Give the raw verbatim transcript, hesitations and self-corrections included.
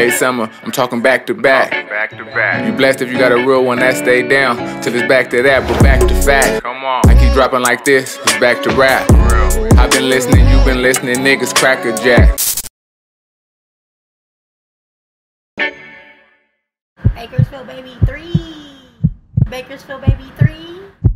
Hey Summer, I'm talking back to back. Back to back. You blessed if you got a real one that stayed down till it's back to that, but back to fact. Come on. I keep dropping like this, it's back to rap. Real. I've been listening, you've been listening, niggas crackerjack. Bakersfield Baby three. Bakersfield Baby three.